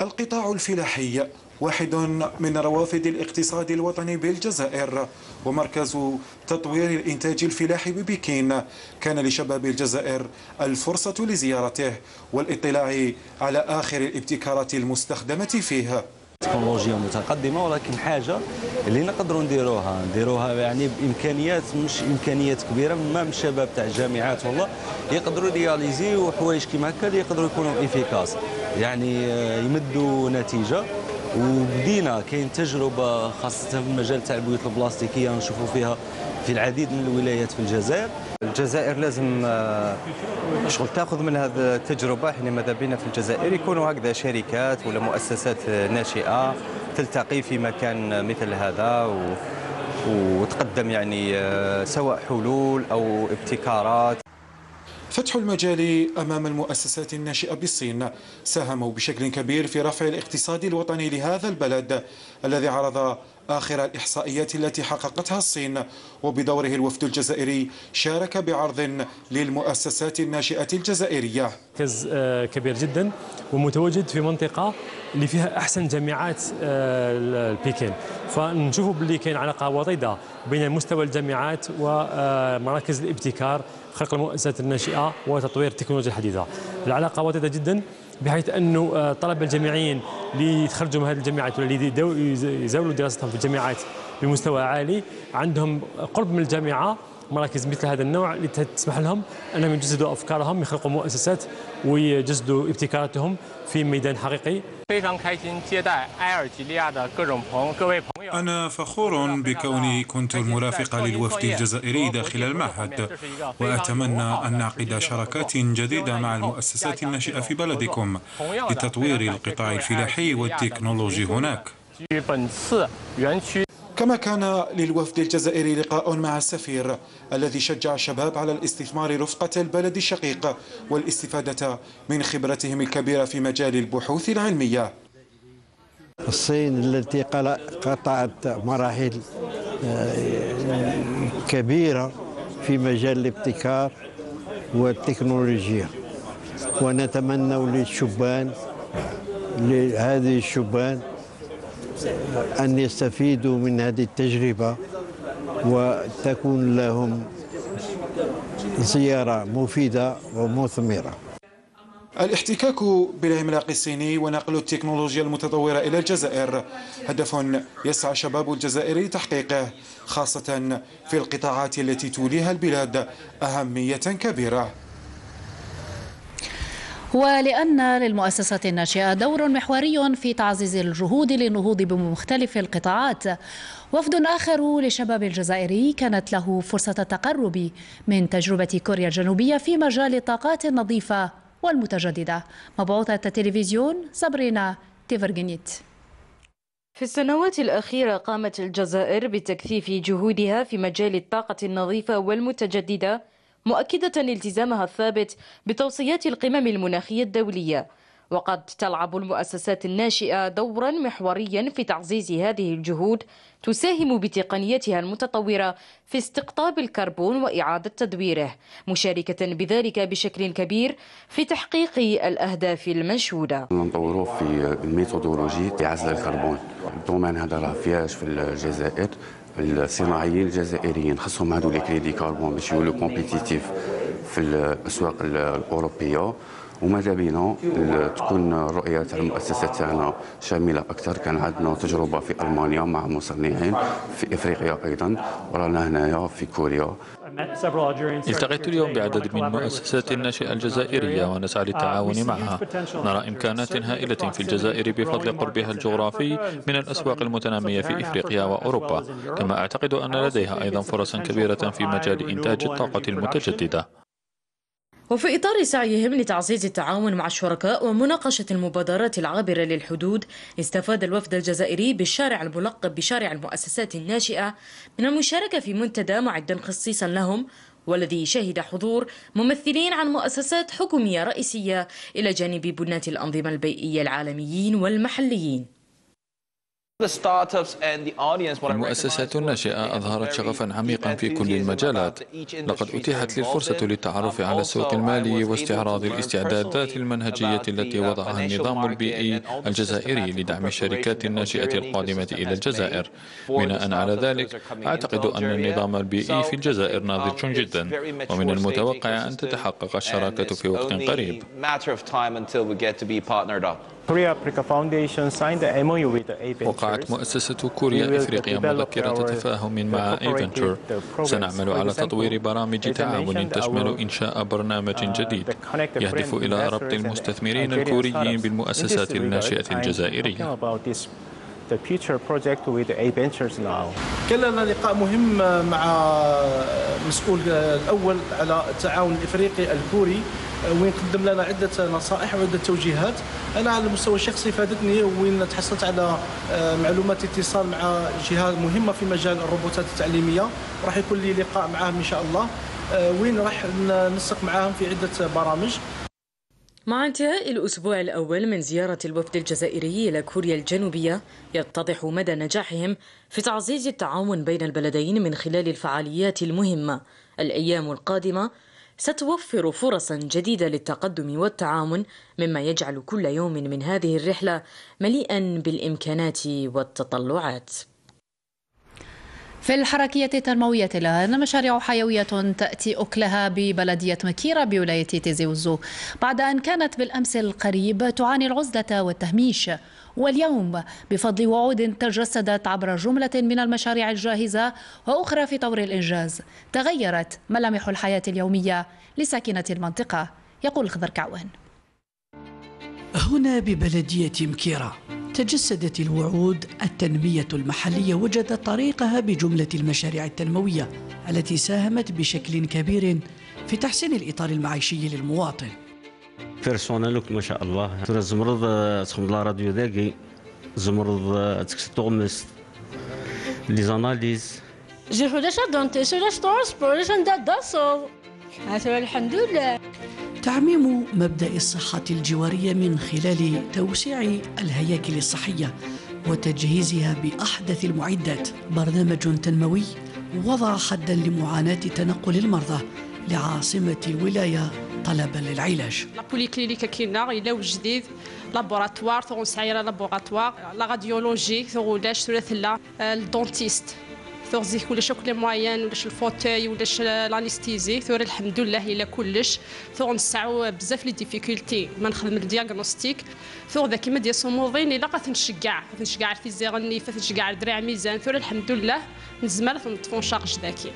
القطاع الفلاحي واحد من روافد الاقتصاد الوطني بالجزائر، ومركز تطوير الإنتاج الفلاحي ببكين كان لشباب الجزائر الفرصة لزيارته والاطلاع على آخر الابتكارات المستخدمة فيها. تكنولوجيا متقدمة ولكن حاجة اللي نقدروا نديروها نديروها يعني بإمكانيات مش إمكانيات كبيرة، مام الشباب تاع الجامعات والله يقدروا رياليزيو حوايج كيما هكا اللي يقدروا يكونوا إفيكاس يعني يمدوا نتيجة. وبدينا كاين تجربه خاصه في المجال تاع البيوت البلاستيكيه نشوفوا فيها في العديد من الولايات في الجزائر. الجزائر لازم شغل تاخذ من هذه التجربه، حنا ماذا بينا في الجزائر يكونوا هكذا شركات ولا مؤسسات ناشئه تلتقي في مكان مثل هذا و... وتقدم يعني سواء حلول او ابتكارات. فتح المجال أمام المؤسسات الناشئة بالصين ساهموا بشكل كبير في رفع الاقتصاد الوطني لهذا البلد الذي عرض آخر الإحصائيات التي حققتها الصين، وبدوره الوفد الجزائري شارك بعرض للمؤسسات الناشئة الجزائرية. مركز كبير جدا ومتواجد في منطقة اللي فيها أحسن جامعات البكين، فنشوفوا باللي كاين علاقة وطيدة بين مستوى الجامعات ومراكز الابتكار خلق المؤسسات الناشئة وتطوير التكنولوجيا الحديثة. العلاقة وطيدة جدا بحيث أنه الطلبة الجامعيين اللي يتخرجوا من هذه الجامعات ولا اللي يزاولوا دراستهم في الجامعات بمستوى عالي، عندهم قرب من الجامعه مراكز مثل هذا النوع اللي تسمح لهم انهم يجسدوا افكارهم، يخلقوا مؤسسات ويجسدوا ابتكاراتهم في ميدان حقيقي. أنا فخور بكوني كنت المرافقة للوفد الجزائري داخل المعهد، وأتمنى أن نعقد شراكات جديدة مع المؤسسات الناشئة في بلدكم لتطوير القطاع الفلاحي والتكنولوجي هناك. كما كان للوفد الجزائري لقاء مع السفير الذي شجع الشباب على الاستثمار رفقة البلد الشقيق والاستفادة من خبرتهم الكبيرة في مجال البحوث العلمية. الصين التي قطعت مراحل كبيرة في مجال الابتكار والتكنولوجيا، ونتمنى للشبان لهذه الشبان أن يستفيدوا من هذه التجربة وتكون لهم زيارة مفيدة ومثمرة. الاحتكاك بالعملاق الصيني ونقل التكنولوجيا المتطورة إلى الجزائر هدف يسعى شباب الجزائر لتحقيقه، خاصة في القطاعات التي توليها البلاد أهمية كبيرة. ولأن للمؤسسات الناشئة دور محوري في تعزيز الجهود للنهوض بمختلف القطاعات، وفد آخر للشباب الجزائري كانت له فرصة التقرب من تجربة كوريا الجنوبية في مجال الطاقات النظيفة والمتجددة، مبعوثة التلفزيون صابرينا تيفرغنيت. في السنوات الأخيرة قامت الجزائر بتكثيف جهودها في مجال الطاقة النظيفة والمتجددة، مؤكدة التزامها الثابت بتوصيات القمم المناخية الدولية. وقد تلعب المؤسسات الناشئة دورا محوريا في تعزيز هذه الجهود، تساهم بتقنيتها المتطورة في استقطاب الكربون وإعادة تدويره، مشاركة بذلك بشكل كبير في تحقيق الأهداف المنشودة. نطوروا في الميثودولوجي تاع عزل الكربون، الدومين هذا راه فياش في الجزائر الصناعيين الجزائريين خصهم هذو لي كريدي كاربون باش يولو كومبيتيتيف في الاسواق الاوروبيه، وماذا بينا تكون الرؤيه تاع المؤسسه تاعنا شامله اكثر. كان عندنا تجربه في المانيا مع مصنعين، في افريقيا ايضا، ورانا هنايا في كوريا. التقيت اليوم بعدد من مؤسسات الناشئة الجزائرية ونسعى للتعاون معها. نرى إمكانات هائلة في الجزائر بفضل قربها الجغرافي من الأسواق المتنامية في إفريقيا وأوروبا، كما أعتقد أن لديها أيضا فرصا كبيرة في مجال إنتاج الطاقة المتجددة. وفي إطار سعيهم لتعزيز التعاون مع الشركاء ومناقشة المبادرات العابرة للحدود، استفاد الوفد الجزائري بالشارع الملقب بشارع المؤسسات الناشئة من المشاركة في منتدى معد خصيصا لهم، والذي شهد حضور ممثلين عن مؤسسات حكومية رئيسية إلى جانب بناة الأنظمة البيئية العالميين والمحليين. المؤسسات الناشئة أظهرت شغفا عميقا في كل المجالات. لقد أتيحت لي الفرصة للتعرف على السوق المالي واستعراض الاستعدادات المنهجية التي وضعها النظام البيئي الجزائري لدعم الشركات الناشئة القادمة إلى الجزائر. بناء على ذلك أعتقد أن النظام البيئي في الجزائر ناضج جدا، ومن المتوقع أن تتحقق الشراكة في وقت قريب. وقعت مؤسسة كوريا إفريقيا مذكرة تفاهم مع إيفنتشر. سنعمل على تطوير برامج تعاون تشمل إنشاء برنامج جديد يهدف إلى ربط المستثمرين الكوريين بالمؤسسات الناشئة الجزائرية. كان لقاء مهم مع المسؤول الأول على التعاون الإفريقي الكوري، وين قدم لنا عدة نصائح وعدة توجيهات. أنا على المستوى الشخصي فادتني، وين تحصلت على معلومات اتصال مع جهة مهمة في مجال الروبوتات التعليمية، راح يكون لي لقاء معاهم إن شاء الله، وين راح ننسق معاهم في عدة برامج. مع انتهاء الأسبوع الأول من زيارة الوفد الجزائري إلى كوريا الجنوبية، يتضح مدى نجاحهم في تعزيز التعاون بين البلدين من خلال الفعاليات المهمة. الأيام القادمة ستوفر فرصا جديدة للتقدم والتعاون، مما يجعل كل يوم من هذه الرحلة مليئا بالإمكانات والتطلعات. في الحركية التنموية لها أن مشاريع حيوية تأتي أكلها ببلدية مكيرة بولاية تيزي وزو بعد أن كانت بالأمس القريب تعاني العزلة والتهميش، واليوم بفضل وعود تجسدت عبر جملة من المشاريع الجاهزة وأخرى في طور الإنجاز تغيرت ملامح الحياة اليومية لساكنة المنطقة. يقول الخضر كعوان: هنا ببلدية مكيرة تجسدت الوعود، التنمية المحلية وجدت طريقها بجملة المشاريع التنموية التي ساهمت بشكل كبير في تحسين الإطار المعيشي للمواطن. بيرسونالك ما شاء الله ترى زمرض تخملا راديو ذاكي زمرض تكستوغمس لي زاناليز جي خداش دونتيش ولاش ترونسبور عندها داسو عسى الحمد لله. تعميم مبدأ الصحة الجوارية من خلال توسيع الهياكل الصحية وتجهيزها بأحدث المعدات، برنامج تنموي وضع حدا لمعاناة تنقل المرضى لعاصمة الولاية طلبا للعلاج. البوليكلينيكا كاينه الى وجديد، لابوراتوار ثورس عيره، لابوراتوار لا راديولوجي ثولاش ثلاث لا الدونتيست ثورزي كلش كل موايان ولاش الفوتاي ولاش لانستيزي ثور الحمد لله الى كلش ثور نسعوا بزاف لي ديفيكولتي ما نخدم الدياغنوستيك ثور ذا كيما ديال صوموضين الى قا تنشجع تنشجع الفيزيغني فتنشجع الدرع ميزان ثور الحمد لله نزمال تنطفون شارج ذاكي.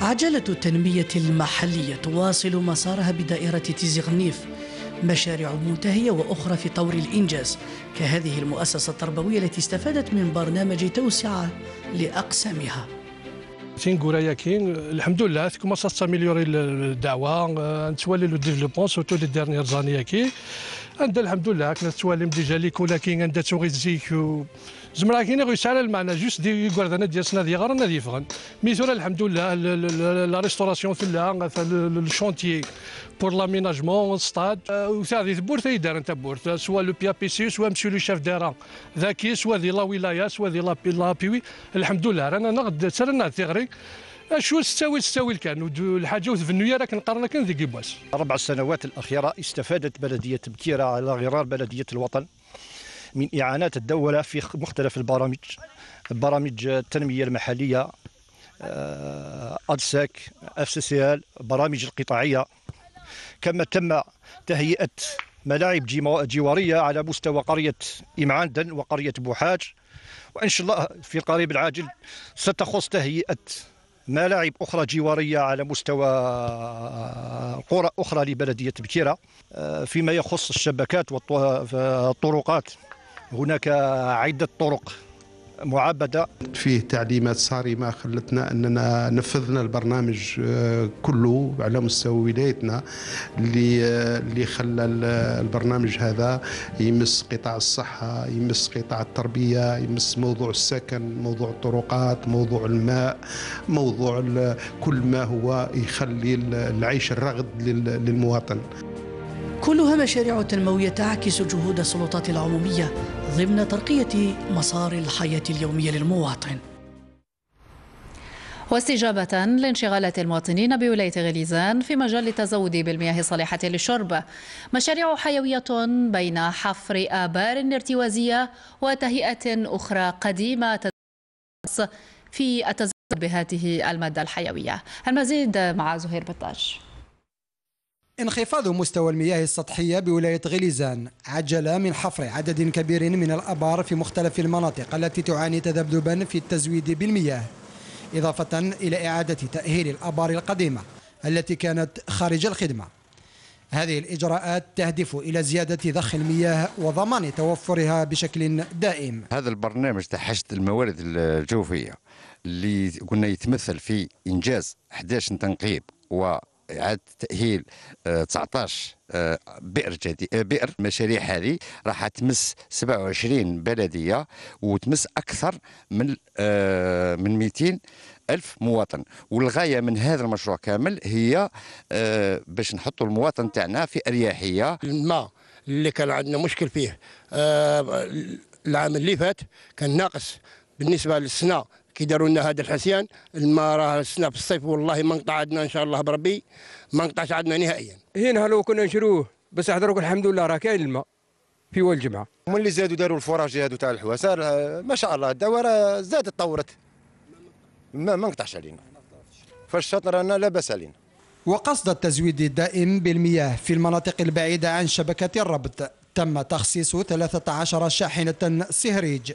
عجلة التنمية المحلية تواصل مسارها بدائرة تيزي غنيف، مشاريع منتهية وأخرى في طور الإنجاز كهذه المؤسسة التربوية التي استفادت من برنامج توسعة لأقسامها. تنقول كاين الحمد لله تكون مؤسسة مليوري الدعوة نتوالي لو ديفلوبمون سورتو لي ديرنيير زاني كي عندها الحمد لله كنا تواليم ديجا ليك ولكن عندها توريزيك زعما كاين غير سالا المعنى جوست دي كوردانات ديال سنا ديال غرنا ديفغن ميثور الحمد لله لا ريستوراسيون في لها الشونتيي بور لاميناجمون ستاد وثادي تبورت يدار انت بورت سوا لو بي بي سي سوا مسيو لو شيف ديرا ذاكي سوا ديال لا ولايه سوا ديال لا لابيوي الحمد لله رانا نغد سرنا تيغري شو تستوي تستوي كان الحاجه وتفنويا راه كنقارن كان ذيك باس. اربع سنوات الاخيره استفادت بلديه مكيرة على غرار بلديه الوطن من إعانات الدولة في مختلف البرامج، برامج التنمية المحلية، أدساك، اف سي سي ال، برامج القطاعية، كما تم تهيئة ملاعب جوارية على مستوى قرية إمعاندن وقرية بوحاج، وإن شاء الله في القريب العاجل ستخص تهيئة ملاعب أخرى جوارية على مستوى قرى أخرى لبلدية بكيرة. فيما يخص الشبكات والطرقات هناك عدة طرق معبدة. فيه تعليمات صارمة خلتنا أننا نفذنا البرنامج كله على مستوى ولايتنا اللي خلى البرنامج هذا يمس قطاع الصحة، يمس قطاع التربية، يمس موضوع السكن، موضوع الطرقات، موضوع الماء، موضوع كل ما هو يخلي العيش الرغد للمواطن. كلها مشاريع تنموية تعكس جهود السلطات العمومية ضمن ترقية مسار الحياة اليومية للمواطن. واستجابة لانشغالات المواطنين بولاية غليزان في مجال التزود بالمياه الصالحة للشرب، مشاريع حيوية بين حفر آبار ارتوازية وتهيئة أخرى قديمة في التزود بهذه المادة الحيوية. المزيد مع زهير بطاش. انخفاض مستوى المياه السطحية بولاية غليزان عجل من حفر عدد كبير من الأبار في مختلف المناطق التي تعاني تذبذبا في التزويد بالمياه، إضافة إلى إعادة تأهيل الأبار القديمة التي كانت خارج الخدمة. هذه الإجراءات تهدف إلى زيادة ضخ المياه وضمان توفرها بشكل دائم. هذا البرنامج تاع حشد الموارد الجوفية اللي قلنا يتمثل في إنجاز أحد عشر تنقيب و إعادة تأهيل تسعطاش بئر جديد بئر. المشاريع هذه راح تمس سبعة وعشرين بلدية وتمس أكثر من من مئتين ألف مواطن، والغاية من هذا المشروع كامل هي باش نحطوا المواطن تاعنا في أريحية. الماء اللي كان عندنا مشكل فيه العام اللي فات كان ناقص بالنسبة للسنة كي داروا لنا هذا الحسيان، الماء راه السنه في الصيف والله ما انقطع عندنا ان شاء الله بربي ما انقطعش عندنا نهائيا. هنا لو كنا نشروه بس حضرتك الحمد لله راه كاين الماء في ول الجمعه. هما اللي زادوا داروا الفراجي هذو تاع الحواسه ما شاء الله الدوره زادت تطورت ما ما نقطعش علينا، فالشطر أنا لا بأس علينا. وقصد التزويد الدائم بالمياه في المناطق البعيدة عن شبكة الربط تم تخصيص ثلاثة عشر شاحنة صهريج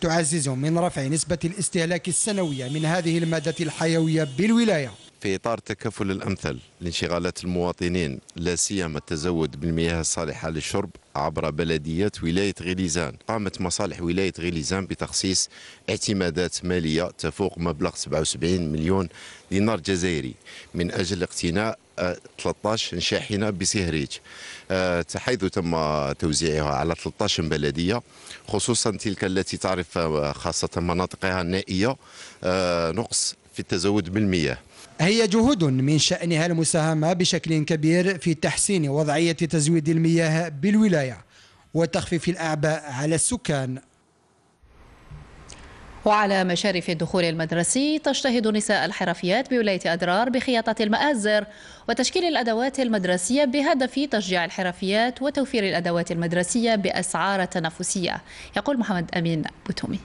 تعزز من رفع نسبة الاستهلاك السنوية من هذه المادة الحيوية بالولاية. في إطار التكافل الأمثل لانشغالات المواطنين لا سيما التزود بالمياه الصالحة للشرب عبر بلديات ولاية غليزان، قامت مصالح ولاية غليزان بتخصيص اعتمادات مالية تفوق مبلغ سبعة وسبعين مليون دينار جزائري من أجل اقتناء ثلاثة عشر شاحنة بسهريج، حيث تم توزيعها على ثلاثة عشر بلدية، خصوصا تلك التي تعرف خاصة مناطقها النائية نقص في التزود بالمياه. هي جهود من شأنها المساهمة بشكل كبير في تحسين وضعية تزويد المياه بالولاية وتخفيف الأعباء على السكان. وعلى مشارف الدخول المدرسي تجتهد نساء الحرفيات بولاية أدرار بخياطة المآزر وتشكيل الأدوات المدرسية بهدف تشجيع الحرفيات وتوفير الأدوات المدرسية بأسعار تنافسية. يقول محمد أمين بوتومي.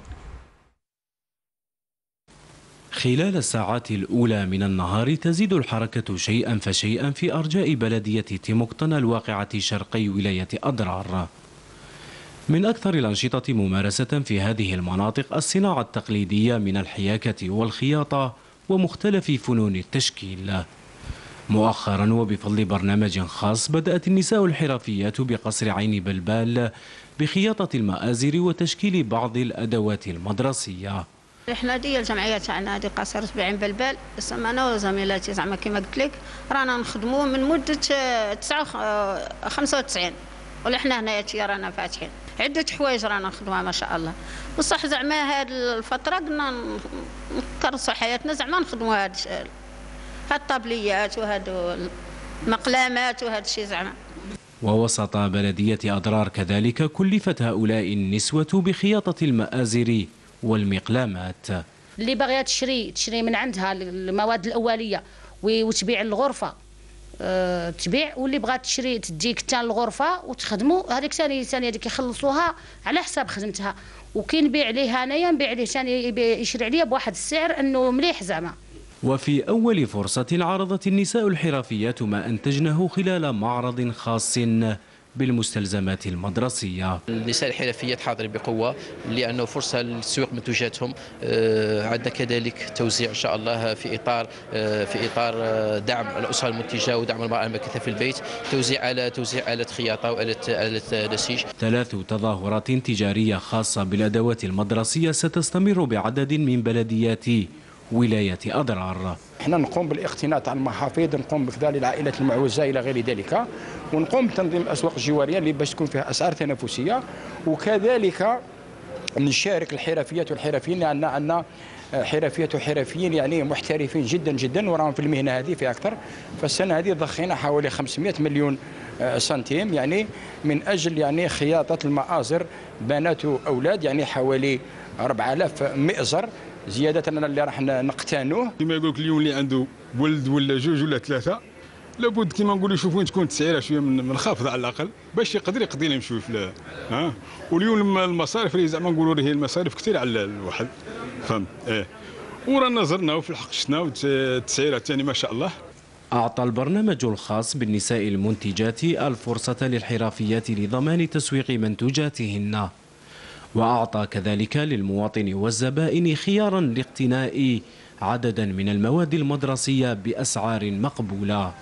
خلال الساعات الأولى من النهار تزيد الحركة شيئا فشيئا في أرجاء بلدية تيموكتن الواقعة شرقي ولاية أدرار. من أكثر الأنشطة ممارسة في هذه المناطق الصناعة التقليدية من الحياكة والخياطة ومختلف فنون التشكيل. مؤخرا وبفضل برنامج خاص بدأت النساء الحرفيات بقصر عين بلبال بخياطة المآزر وتشكيل بعض الأدوات المدرسية. احنا ديال الجمعيه تاعنا دي قصر سبعين بالبال، زعما انا وزميلاتي زعما كما قلت لك رانا نخدموا من مده تسعة خمسة وتسعين، ولا حنا هنايا تي رانا فاتحين عده حوايج رانا نخدموها ما شاء الله. بصح زعما هاد الفتره قلنا نكرسوا حياتنا زعما نخدموا هاد هاد الطابليات وهاد المقلامات وهاد الشيء زعما. ووسط بلديه أدرار كذلك كلفت هؤلاء النسوه بخياطه المآزر والمقلامات. اللي باغيه تشري تشري من عندها المواد الاوليه وتبيع الغرفه أه تبيع، واللي بغات تشري تديك حتى الغرفه وتخدموا هذيك ثاني ثاني هذيك يخلصوها على حساب خدمتها. وكي نبيع ليه انايا نبيع ليه ثاني يشري عليا بواحد السعر انه مليح زعما. وفي اول فرصه عرضت النساء الحرفيات ما انتجنه خلال معرض خاص بالمستلزمات المدرسية. النساء الحرفيات حاضرين بقوة لأنه فرصة لتسويق منتوجاتهم. عندنا كذلك توزيع إن شاء الله في إطار في إطار دعم الأسرة المنتجة ودعم المرأة الماكثة في البيت، توزيع آلات توزيع آلات خياطة وآلات آلات نسيج. ثلاث تظاهرات تجارية خاصة بالأدوات المدرسية ستستمر بعدد من بلديات ولاية أدرار. احنا نقوم بالاقتناء تاع المحافظ، نقوم بفضل العائلة المعوزة الى غير ذلك، ونقوم بتنظيم الاسواق الجواريه اللي باش تكون فيها اسعار تنافسيه، وكذلك نشارك الحرفيات والحرفيين لان عندنا حرفيات وحرفيين يعني محترفين جدا جدا وراهم في المهنه هذه في اكثر. فالسنه هذه ضخينا حوالي خمسمائة مليون سنتيم يعني من اجل يعني خياطه المآزر بنات واولاد، يعني حوالي أربعة آلاف مئزر زيادة اللي راح نقتانوه. كما يقول لك اليوم اللي عنده ولد ولا جوج ولا ثلاثة لابد كما نقولوا يشوفون تكون تسعيرة شوية منخفضة على الأقل باش يقدر يقضي لهم شوية في ها. واليوم المصاريف اللي زعما نقولوا هي المصاريف كثير على الواحد فهمت إيه، ورانا زرنا وفي الحق شفنا والتسعيرة ثاني ما شاء الله. أعطى البرنامج الخاص بالنساء المنتجات الفرصة للحرفيات لضمان تسويق منتوجاتهن، وأعطى كذلك للمواطن والزبائن خيارا لاقتناء عددا من المواد المدرسية بأسعار مقبولة.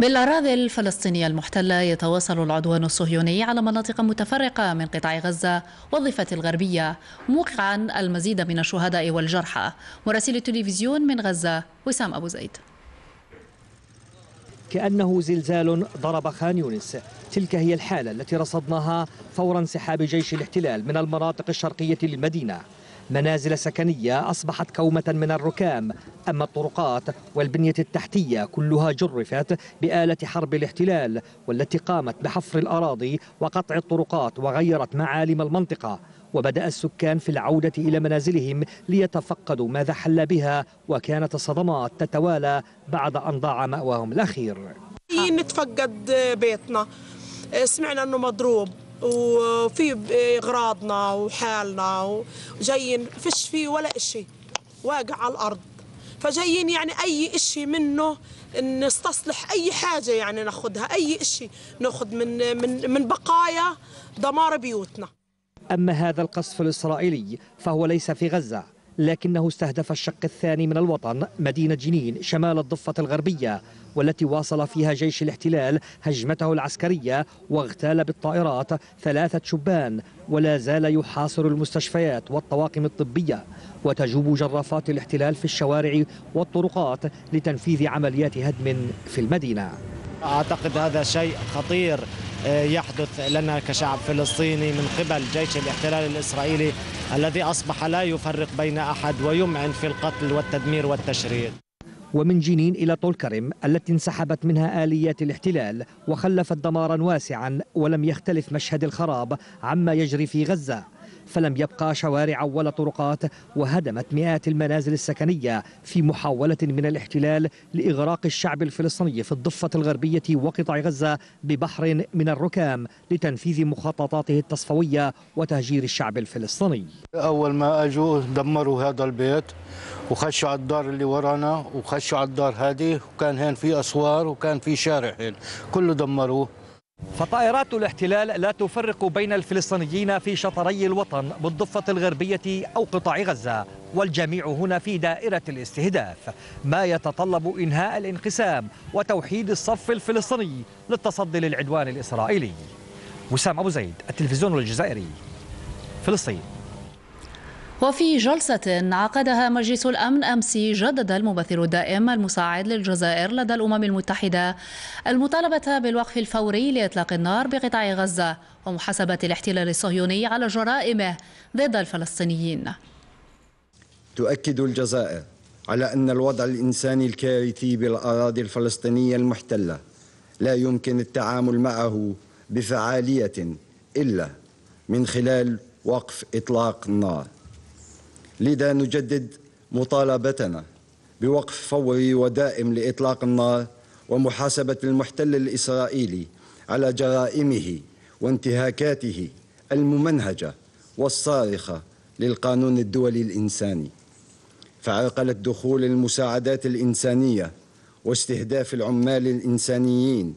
بالأراضي الفلسطينية المحتلة يتواصل العدوان الصهيوني على مناطق متفرقة من قطاع غزة والضفة الغربية موقعا المزيد من الشهداء والجرحى. مراسل التلفزيون من غزة وسام أبو زيد. كأنه زلزال ضرب خان يونس، تلك هي الحالة التي رصدناها فور انسحاب جيش الاحتلال من المناطق الشرقية للمدينة. منازل سكنية أصبحت كومة من الركام، أما الطرقات والبنية التحتية كلها جرفت بآلة حرب الاحتلال والتي قامت بحفر الأراضي وقطع الطرقات وغيرت معالم المنطقة. وبدأ السكان في العودة إلى منازلهم ليتفقدوا ماذا حل بها، وكانت الصدمات تتوالى بعد أن ضاع مأواهم الأخير. نتفقد بيتنا، سمعنا أنه مضروب وفي اغراضنا وحالنا وجايين فيش فيه ولا اشي واقع على الارض، فجايين يعني اي اشي منه نستصلح اي حاجه يعني ناخذها، اي اشي ناخذ من من من بقايا دمار بيوتنا. اما هذا القصف الاسرائيلي فهو ليس في غزه، لكنه استهدف الشق الثاني من الوطن، مدينه جنين شمال الضفه الغربيه، والتي واصل فيها جيش الاحتلال هجمته العسكريه واغتال بالطائرات ثلاثه شبان، ولا زال يحاصر المستشفيات والطواقم الطبيه، وتجوب جرافات الاحتلال في الشوارع والطرقات لتنفيذ عمليات هدم في المدينه. اعتقد هذا شيء خطير يحدث لنا كشعب فلسطيني من قبل جيش الاحتلال الاسرائيلي الذي اصبح لا يفرق بين احد ويمعن في القتل والتدمير والتشريد. ومن جنين إلى طول كرم التي انسحبت منها آليات الاحتلال وخلفت دمارا واسعا، ولم يختلف مشهد الخراب عما يجري في غزة، فلم يبقى شوارع ولا طرقات، وهدمت مئات المنازل السكنية في محاولة من الاحتلال لإغراق الشعب الفلسطيني في الضفة الغربية وقطاع غزة ببحر من الركام لتنفيذ مخططاته التصفوية وتهجير الشعب الفلسطيني. أول ما أجوا دمروا هذا البيت وخشوا على الدار اللي ورانا وخشوا على الدار هذه، وكان هين في أسوار وكان في شارع هين كله دمروه. فطائرات الاحتلال لا تفرق بين الفلسطينيين في شطري الوطن بالضفة الغربية أو قطاع غزة، والجميع هنا في دائرة الاستهداف، ما يتطلب إنهاء الانقسام وتوحيد الصف الفلسطيني للتصدي للعدوان الإسرائيلي. وسام أبو زيد، التلفزيون الجزائري، فلسطين. وفي جلسة عقدها مجلس الأمن أمس جدد الممثل الدائم المساعد للجزائر لدى الأمم المتحدة المطالبة بالوقف الفوري لإطلاق النار بقطاع غزة ومحاسبة الاحتلال الصهيوني على جرائمه ضد الفلسطينيين. تؤكد الجزائر على أن الوضع الإنساني الكارثي بالأراضي الفلسطينية المحتلة لا يمكن التعامل معه بفعالية إلا من خلال وقف إطلاق النار، لذا نجدد مطالبتنا بوقف فوري ودائم لإطلاق النار ومحاسبة المحتل الإسرائيلي على جرائمه وانتهاكاته الممنهجة والصارخة للقانون الدولي الإنساني، فعرقلة دخول المساعدات الإنسانية واستهداف العمال الإنسانيين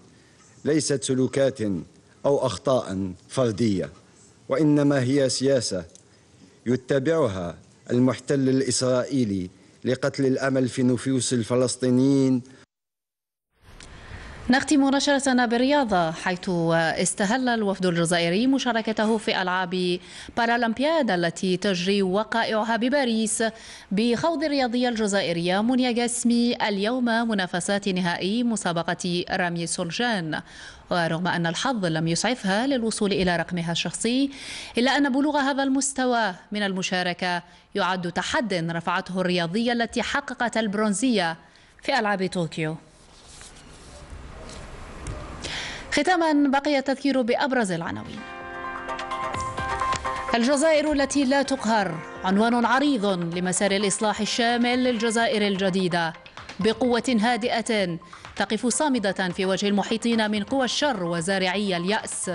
ليست سلوكات أو أخطاء فردية، وإنما هي سياسة يتبعها المحتل الإسرائيلي لقتل الأمل في نفوس الفلسطينيين. نختم نشرتنا بالرياضة، حيث استهل الوفد الجزائري مشاركته في ألعاب بارالمبياد التي تجري وقائعها بباريس بخوض الرياضية الجزائرية منيا جاسمي اليوم منافسات نهائي مسابقة رمي السلجان، ورغم أن الحظ لم يسعفها للوصول إلى رقمها الشخصي، إلا أن بلوغ هذا المستوى من المشاركة يعد تحدٍ رفعته الرياضية التي حققت البرونزية في ألعاب طوكيو. ختاما بقي التذكير بأبرز العناوين. الجزائر التي لا تقهر، عنوان عريض لمسار الإصلاح الشامل للجزائر الجديدة، بقوة هادئة تقف صامدة في وجه المحيطين من قوى الشر وزارعي اليأس.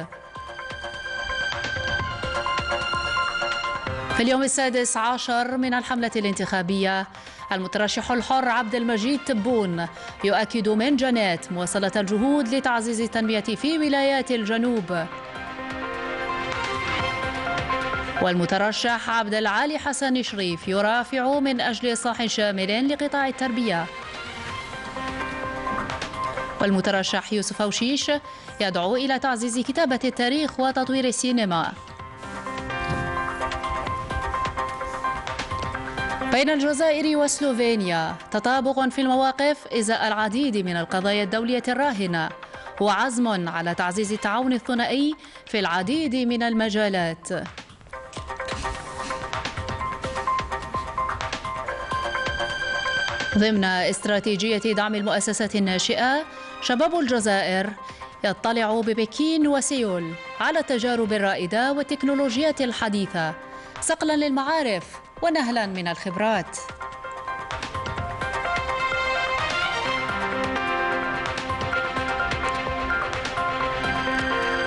في اليوم السادس عشر من الحملة الانتخابية، المترشح الحر عبد المجيد تبون يؤكد من جنات مواصلة الجهود لتعزيز التنمية في ولايات الجنوب. والمترشح عبد العالي حسن شريف يرافع من أجل إصلاح شامل لقطاع التربية. والمترشح يوسف أوشيش يدعو إلى تعزيز كتابة التاريخ وتطوير السينما. بين الجزائر وسلوفينيا تطابق في المواقف إزاء العديد من القضايا الدولية الراهنة، وعزم على تعزيز التعاون الثنائي في العديد من المجالات. ضمن استراتيجية دعم المؤسسات الناشئة، شباب الجزائر يطلع ببكين وسيول على التجارب الرائدة والتكنولوجيات الحديثة، صقلا للمعارف ونهلا من الخبرات.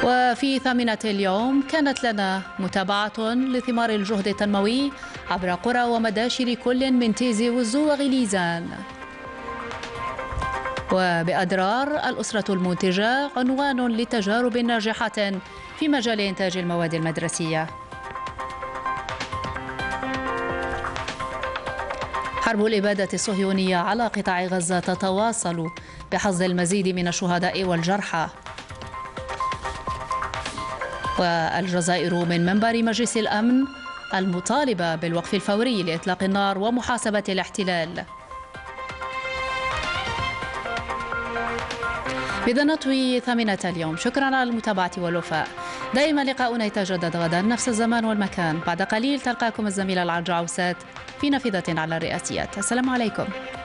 وفي ثامنة اليوم كانت لنا متابعة لثمار الجهد التنموي عبر قرى ومداشر كل من تيزي وزو وغليزان. وبأدرار الأسرة المنتجة عنوان لتجارب ناجحة في مجال إنتاج المواد المدرسية. حرب الإبادة الصهيونية على قطاع غزة تتواصل بحظ المزيد من الشهداء والجرحى. والجزائر من منبر مجلس الأمن المطالبة بالوقف الفوري لإطلاق النار ومحاسبة الاحتلال. إذا نطوي ثامنة اليوم. شكرا على المتابعة والوفاء. دائما لقاؤنا يتجدد غدا نفس الزمان والمكان. بعد قليل تلقاكم الزميلة العرج عوسات في نافذة على الرئاسيات. السلام عليكم.